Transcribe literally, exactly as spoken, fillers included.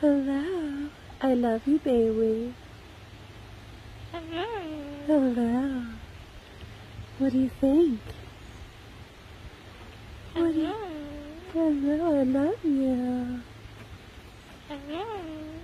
Hello. I love you, baby. Hello. Hello. What do you think? Hello. What do you... Hello, I love you. Hello.